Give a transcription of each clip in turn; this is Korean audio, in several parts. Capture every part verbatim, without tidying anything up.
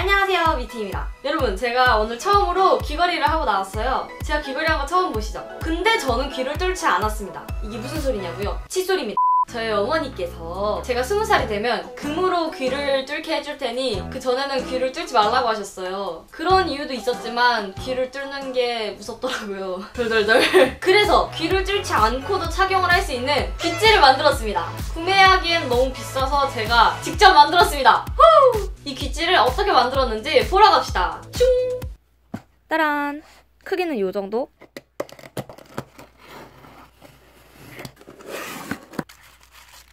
안녕하세요, 미트입니다. 여러분, 제가 오늘 처음으로 귀걸이를 하고 나왔어요. 제가 귀걸이 한 거 처음 보시죠? 근데 저는 귀를 뚫지 않았습니다. 이게 무슨 소리냐고요? 칫솔입니다. 저희 어머니께서 제가 스무 살이 되면 금으로 귀를 뚫게 해줄 테니 그 전에는 귀를 뚫지 말라고 하셨어요. 그런 이유도 있었지만 귀를 뚫는 게 무섭더라고요. 덜덜덜. 그래서 귀를 뚫지 않고도 착용을 할 수 있는 귀찌를 만들었습니다. 구매하기엔 너무 비싸서 제가 직접 만들었습니다. 후! 이 귀찌를 어떻게 만들었는지 보러 갑시다. 슝! 따란! 크기는 이 정도?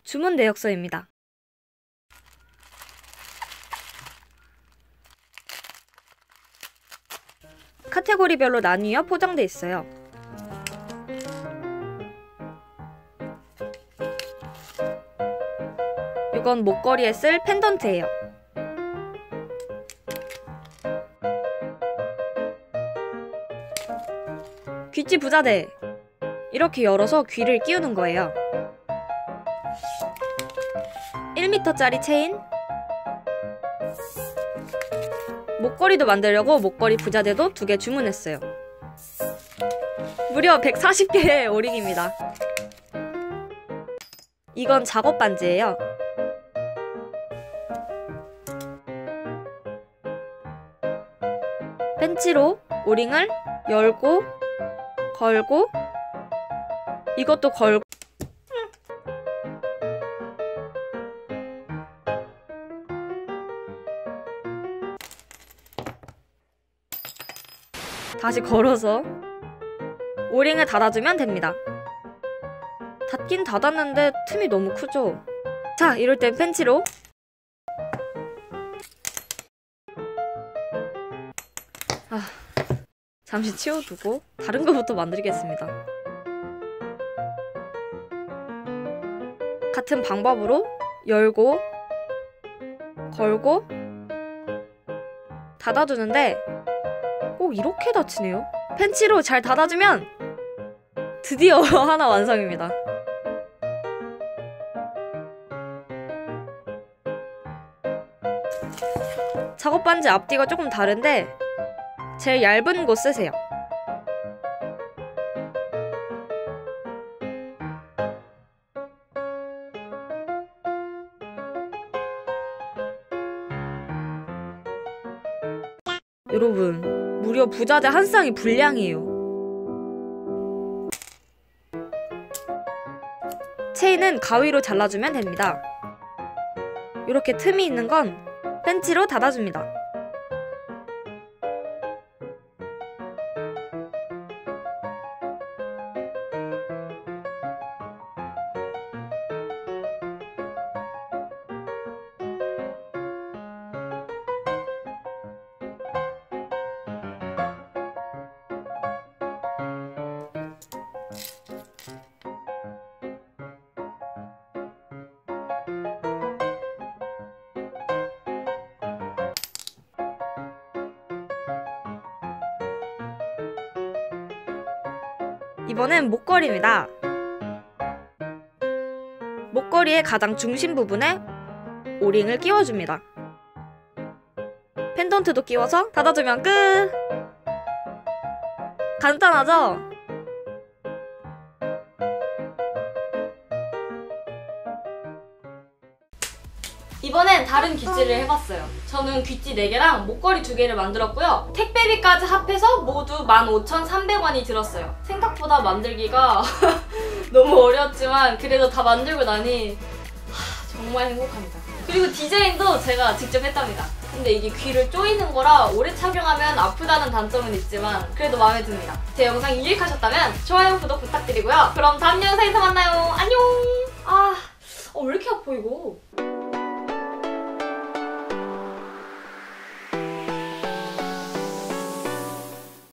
주문 내역서입니다. 카테고리별로 나뉘어 포장돼 있어요. 이건 목걸이에 쓸 펜던트예요. 귀찌 부자재! 이렇게 열어서 귀를 끼우는 거예요. 일 미터짜리 체인, 목걸이도 만들려고 목걸이 부자재도 두 개 주문했어요. 무려 백사십 개의 오링입니다. 이건 작업 반지예요. 펜치로 오링을 열고 걸고, 이것도 걸고, 다시 걸어서 오링을 닫아주면 됩니다. 닫긴 닫았는데 틈이 너무 크죠? 자, 이럴 땐 펜치로 아, 잠시 치워두고 다른 거부터 만들겠습니다. 같은 방법으로 열고 걸고 닫아주는데 꼭 이렇게 닫히네요. 펜치로 잘 닫아주면 드디어 하나 완성입니다. 작업 반지 앞뒤가 조금 다른데 제일 얇은 거 쓰세요. 여러분, 무려 부자재 한 쌍이 분량이에요. 체인은 가위로 잘라주면 됩니다. 이렇게 틈이 있는 건 펜치로 닫아줍니다. 이번엔 목걸이입니다. 목걸이의 가장 중심 부분에 오링을 끼워줍니다. 펜던트도 끼워서 닫아주면 끝! 간단하죠? 이번엔 다른 귀찌를 해봤어요. 저는 귀찌 네 개랑 목걸이 두 개를 만들었고요. 택배비까지 합해서 모두 만 오천삼백 원이 들었어요. 생각보다 만들기가 너무 어려웠지만 그래도 다 만들고 나니 하, 정말 행복합니다. 그리고 디자인도 제가 직접 했답니다. 근데 이게 귀를 조이는 거라 오래 착용하면 아프다는 단점은 있지만 그래도 마음에 듭니다. 제 영상 유익하셨다면 좋아요, 구독 부탁드리고요. 그럼 다음 영상에서 만나요. 안녕! 아...